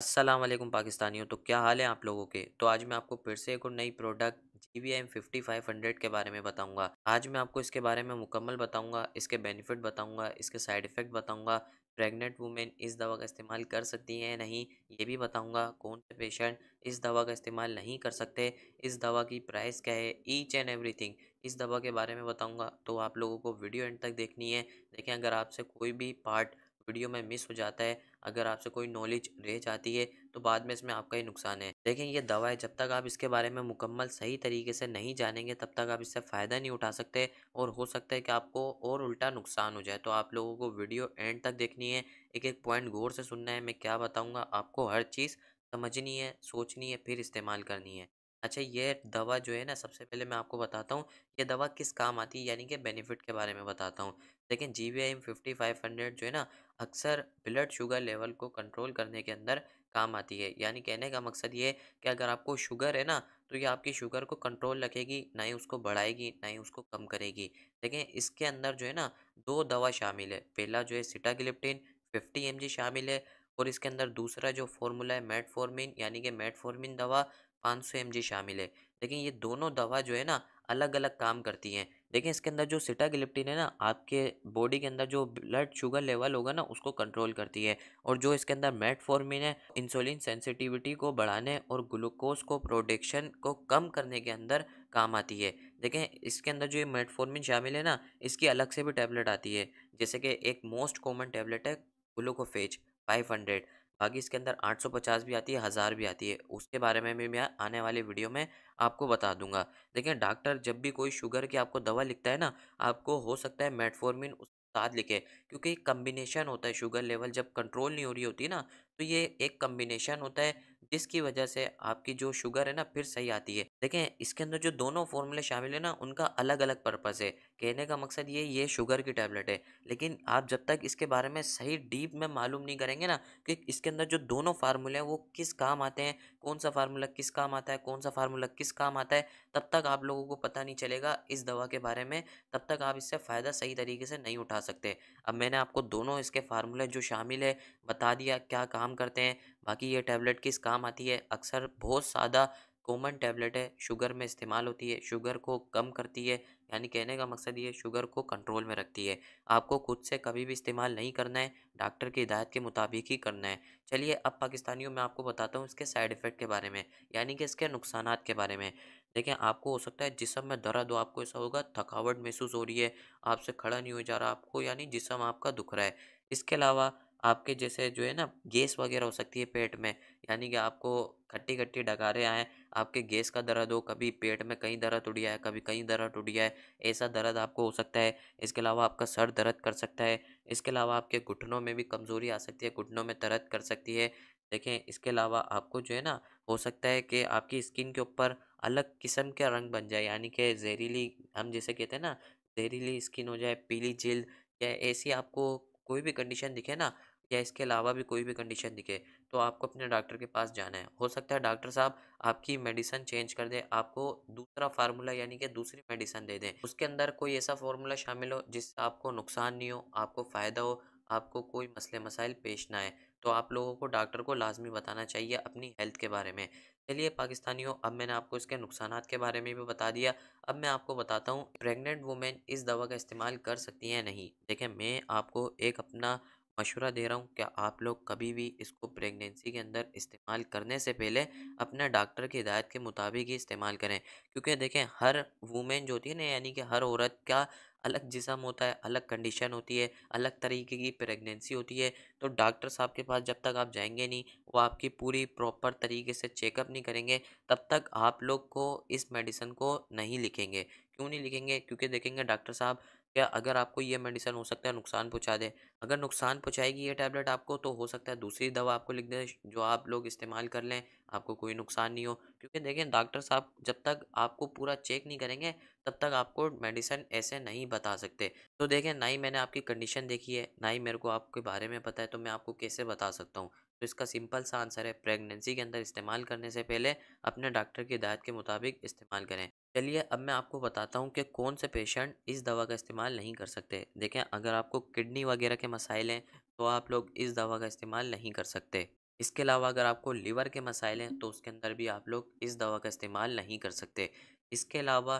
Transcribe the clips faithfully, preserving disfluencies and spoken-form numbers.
अस्सलाम वालेकुम पाकिस्तानियों, तो क्या हाल है आप लोगों के। तो आज मैं आपको फिर से एक और नई product G V M fifty five hundred के बारे में बताऊंगा। आज मैं आपको इसके बारे में मुकम्मल बताऊंगा, इसके बेनिफिट बताऊंगा, इसके साइड इफ़ेक्ट बताऊंगा, प्रेग्नेंट वुमेन इस दवा का इस्तेमाल कर सकती हैं या नहीं ये भी बताऊंगा, कौन से पेशेंट इस दवा का इस्तेमाल नहीं कर सकते, इस दवा की प्राइस क्या है, ईच एंड एवरीथिंग इस दवा के बारे में बताऊँगा। तो आप लोगों को वीडियो एंड तक देखनी है। देखें, अगर आपसे कोई भी पार्ट वीडियो में मिस हो जाता है, अगर आपसे कोई नॉलेज रह जाती है तो बाद में इसमें आपका ही नुकसान है। देखें, ये दवा है, जब तक आप इसके बारे में मुकम्मल सही तरीके से नहीं जानेंगे तब तक आप इससे फ़ायदा नहीं उठा सकते और हो सकता है कि आपको और उल्टा नुकसान हो जाए। तो आप लोगों को वीडियो एंड तक देखनी है, एक एक पॉइंट गौर से सुनना है। मैं क्या बताऊँगा आपको हर चीज़ समझनी है, सोचनी है, फिर इस्तेमाल करनी है। अच्छा, ये दवा जो है ना, सबसे पहले मैं आपको बताता हूँ ये दवा किस काम आती है, यानी कि बेनिफिट के बारे में बताता हूँ। लेकिन G V M fifty five hundred जो है ना, अक्सर ब्लड शुगर लेवल को कंट्रोल करने के अंदर काम आती है। यानी कहने का मकसद ये है कि अगर आपको शुगर है ना, तो ये आपकी शुगर को कंट्रोल रखेगी, ना ही उसको बढ़ाएगी ना ही उसको कम करेगी। लेकिन इसके अंदर जो है ना दो दवा शामिल है। पहला जो है सिटाग्लिप्टिन फिफ्टी एम जी शामिल है और इसके अंदर दूसरा जो फार्मूला है मेटफॉर्मिन, यानी कि मेटफॉर्मिन दवा पाँच सौ एम जी शामिल है। लेकिन ये दोनों दवा जो है ना अलग अलग काम करती हैं। देखें, इसके अंदर जो सिटाग्लिप्टिन है ना, आपके बॉडी के अंदर जो ब्लड शुगर लेवल होगा ना उसको कंट्रोल करती है, और जो इसके अंदर मेटफॉर्मिन है, इंसुलिन सेंसिटिविटी को बढ़ाने और ग्लूकोज को प्रोडक्शन को कम करने के अंदर काम आती है। देखें, इसके अंदर जो ये मेटफॉर्मिन शामिल है ना, इसकी अलग से भी टैबलेट आती है, जैसे कि एक मोस्ट कॉमन टैबलेट है ग्लूकोफेज फाइव हंड्रेड, बाकी इसके अंदर आठ सौ पचास भी आती है, हज़ार भी आती है। उसके बारे में भी मैं आने वाले वीडियो में आपको बता दूंगा। देखें, डॉक्टर जब भी कोई शुगर की आपको दवा लिखता है ना, आपको हो सकता है मेटफॉर्मिन उसके साथ लिखे, क्योंकि एक कम्बिनेशन होता है। शुगर लेवल जब कंट्रोल नहीं हो रही होती ना, तो ये एक कम्बिनेशन होता है जिसकी वजह से आपकी जो शुगर है ना फिर सही आती है। देखें, इसके अंदर जो दोनों फॉर्मूले शामिल है ना, उनका अलग अलग पर्पस है। कहने का मकसद ये ये शुगर की टैबलेट है, लेकिन आप जब तक इसके बारे में सही डीप में मालूम नहीं करेंगे ना कि इसके अंदर जो दोनों फार्मूले हैं वो किस काम आते हैं, कौन सा फार्मूला किस काम आता है, कौन सा फार्मूला किस काम आता है, तब तक आप लोगों को पता नहीं चलेगा इस दवा के बारे में, तब तक आप इससे फ़ायदा सही तरीके से नहीं उठा सकते। अब मैंने आपको दोनों इसके फार्मूले जो शामिल है बता दिया, क्या काम करते हैं, बाकी ये टैबलेट किस काम आती है। अक्सर बहुत ज़्यादा कॉमन टैबलेट है, शुगर में इस्तेमाल होती है, शुगर को कम करती है, यानी कहने का मकसद ये शुगर को कंट्रोल में रखती है। आपको खुद से कभी भी इस्तेमाल नहीं करना है, डॉक्टर की हिदायत के मुताबिक ही करना है। चलिए, अब पाकिस्तानियों मैं आपको बताता हूँ इसके साइड इफ़ेक्ट के बारे में, यानी कि इसके नुकसान के बारे में। देखें, आपको हो सकता है जिस्म में दर्द हो, आपको ऐसा होगा थकावट महसूस हो रही है, आपसे खड़ा नहीं हो जा रहा आपको, यानी जिस्म आपका दुख रहा है। इसके अलावा आपके जैसे जो है ना गैस वगैरह हो सकती है पेट में, यानी कि आपको खट्टी खट्टी डकारें आएँ, आपके गैस का दर्द हो, कभी पेट में कहीं दर्द उठ गया है, कभी कहीं दर्द उठ गया है, ऐसा दर्द आपको हो सकता है। इसके अलावा आपका सर दर्द कर सकता है। इसके अलावा आपके घुटनों में भी कमज़ोरी आ सकती है, घुटनों में दर्द कर सकती है। देखें, इसके अलावा आपको जो है ना हो सकता है कि आपकी स्किन के ऊपर अलग किस्म के रंग बन जाए, यानी कि जहरीली, हम जैसे कहते हैं ना जहरीली स्किन हो जाए, पीली जल्द, या ऐसी आपको कोई भी कंडीशन दिखे ना, या इसके अलावा भी कोई भी कंडीशन दिखे, तो आपको अपने डॉक्टर के पास जाना है। हो सकता है डॉक्टर साहब आपकी मेडिसिन चेंज कर दे, आपको दूसरा फार्मूला यानी कि दूसरी मेडिसिन दे दें, उसके अंदर कोई ऐसा फार्मूला शामिल हो जिससे आपको नुकसान नहीं हो, आपको फ़ायदा हो, आपको कोई मसले मसाइल पेश ना आए। तो आप लोगों को डॉक्टर को लाजमी बताना चाहिए अपनी हेल्थ के बारे में। चलिए पाकिस्तानियों, अब मैंने आपको इसके नुकसान के बारे में भी बता दिया। अब मैं आपको बताता हूँ प्रेग्नेंट वुमेन इस दवा का इस्तेमाल कर सकती हैं नहीं। देखें, मैं आपको एक अपना मशवरा दे रहा हूँ कि आप लोग कभी भी इसको प्रेगनेंसी के अंदर इस्तेमाल करने से पहले अपने डॉक्टर की हिदायत के मुताबिक ही इस्तेमाल करें, क्योंकि देखें हर वुमेन जो होती है ना, यानी कि हर औरत का अलग जिस्म होता है, अलग कंडीशन होती है, अलग तरीके की प्रेगनेंसी होती है। तो डॉक्टर साहब के पास जब तक आप जाएंगे नहीं, वो आपकी पूरी प्रॉपर तरीके से चेकअप नहीं करेंगे, तब तक आप लोग को इस मेडिसिन को नहीं लिखेंगे। क्यों नहीं लिखेंगे? क्योंकि देखेंगे डॉक्टर साहब क्या अगर आपको ये मेडिसिन हो सकता है नुकसान पहुंचा दे, अगर नुकसान पहुंचाएगी ये टैबलेट आपको, तो हो सकता है दूसरी दवा आपको लिख दे जो आप लोग इस्तेमाल कर लें, आपको कोई नुकसान नहीं हो। क्योंकि देखें डॉक्टर साहब जब तक आपको पूरा चेक नहीं करेंगे तब तक आपको मेडिसिन ऐसे नहीं बता सकते। तो देखें, ना ही मैंने आपकी कंडीशन देखी है, ना ही मेरे को आपके बारे में पता है, तो मैं आपको कैसे बता सकता हूँ। तो इसका सिंपल सा आंसर है, प्रेगनेंसी के अंदर इस्तेमाल करने से पहले अपने डॉक्टर की हिदायत के मुताबिक इस्तेमाल करें। चलिए, अब मैं आपको बताता हूँ कि कौन से पेशेंट इस दवा का इस्तेमाल नहीं कर सकते। देखें, अगर आपको किडनी वगैरह के मसाइल हैं तो आप लोग इस दवा का इस्तेमाल नहीं कर सकते। इसके अलावा अगर आपको लीवर के मसाइल हैं तो उसके अंदर भी आप लोग इस दवा का इस्तेमाल नहीं कर सकते। इसके अलावा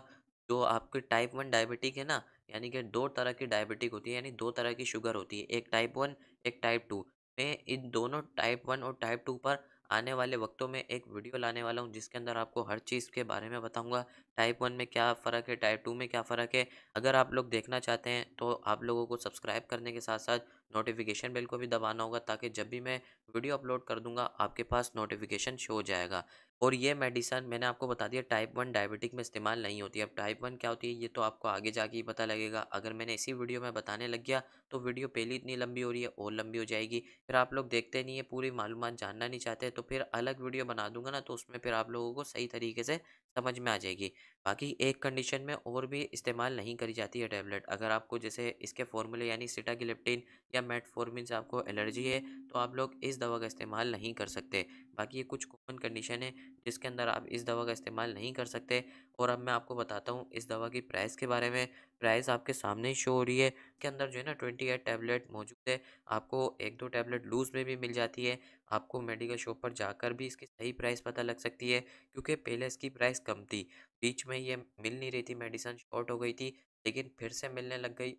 जो आपके टाइप वन डायबिटिक है ना, यानी कि दो तरह की डायबिटिक होती है, यानी दो तरह की शुगर होती है, एक टाइप वन एक टाइप टू। मैं इन दोनों टाइप वन और टाइप टू पर आने वाले वक्तों में एक वीडियो लाने वाला हूं जिसके अंदर आपको हर चीज़ के बारे में बताऊंगा, टाइप वन में क्या फ़र्क है, टाइप टू में क्या फ़र्क है। अगर आप लोग देखना चाहते हैं तो आप लोगों को सब्सक्राइब करने के साथ साथ नोटिफिकेशन बेल को भी दबाना होगा ताकि जब भी मैं वीडियो अपलोड कर दूंगा आपके पास नोटिफिकेशन शो हो जाएगा। और ये मेडिसन मैंने आपको बता दिया टाइप वन डायबिटिक में इस्तेमाल नहीं होती है। अब टाइप वन क्या होती है ये तो आपको आगे जाके ही पता लगेगा, अगर मैंने इसी वीडियो में बताने लग गया तो वीडियो पहले इतनी लंबी हो रही है और लंबी हो जाएगी, फिर आप लोग देखते नहीं है, पूरी मालूमात जानना नहीं चाहते, तो फिर अलग वीडियो बना दूंगा ना, तो उसमें फिर आप लोगों को सही तरीके से समझ में आ जाएगी। बाकी एक कंडीशन में और भी इस्तेमाल नहीं करी जाती है टैबलेट, अगर आपको जैसे इसके फॉर्मूले यानी सिटाग्लिप्टिन या मेटफॉर्मिन से आपको एलर्जी है तो आप लोग इस दवा का इस्तेमाल नहीं कर सकते। बाकी ये कुछ कॉमन कंडीशन है जिसके अंदर आप इस दवा का इस्तेमाल नहीं कर सकते। और अब मैं आपको बताता हूँ इस दवा की प्राइस के बारे में। प्राइस आपके सामने ही शो हो रही है, इसके अंदर जो है ना ट्वेंटी एट टैबलेट मौजूद है, आपको एक दो टैबलेट लूज़ में भी मिल जाती है, आपको मेडिकल शॉप पर जाकर भी इसकी सही प्राइस पता लग सकती है, क्योंकि पहले इसकी प्राइस कम थी, बीच में ये मिल नहीं रही थी, मेडिसिन शॉर्ट हो गई थी, लेकिन फिर से मिलने लग गई,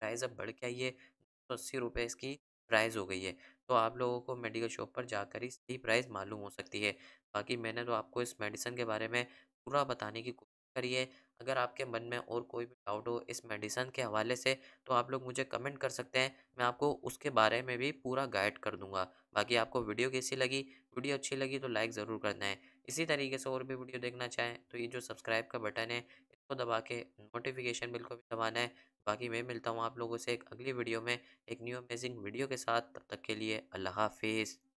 प्राइस अब बढ़ के आई है, दो सौ अस्सी रुपये इसकी प्राइस हो गई है। तो आप लोगों को मेडिकल शॉप पर जाकर ही सही प्राइस मालूम हो सकती है। बाकी मैंने तो आपको इस मेडिसिन के बारे में पूरा बताने की कोशिश करी है। अगर आपके मन में और कोई भी डाउट हो इस मेडिसिन के हवाले से तो आप लोग मुझे कमेंट कर सकते हैं, मैं आपको उसके बारे में भी पूरा गाइड कर दूंगा। बाकी आपको वीडियो कैसी लगी, वीडियो अच्छी लगी तो लाइक ज़रूर करना है। इसी तरीके से और भी वीडियो देखना चाहें तो ये जो सब्सक्राइब का बटन है इसको दबा के नोटिफिकेशन बिल को भी दबाना है। बाकी मैं मिलता हूँ आप लोगों से एक अगली वीडियो में एक न्यू अमेजिंग वीडियो के साथ, तब तक के लिए अल्लाह हाफिज़।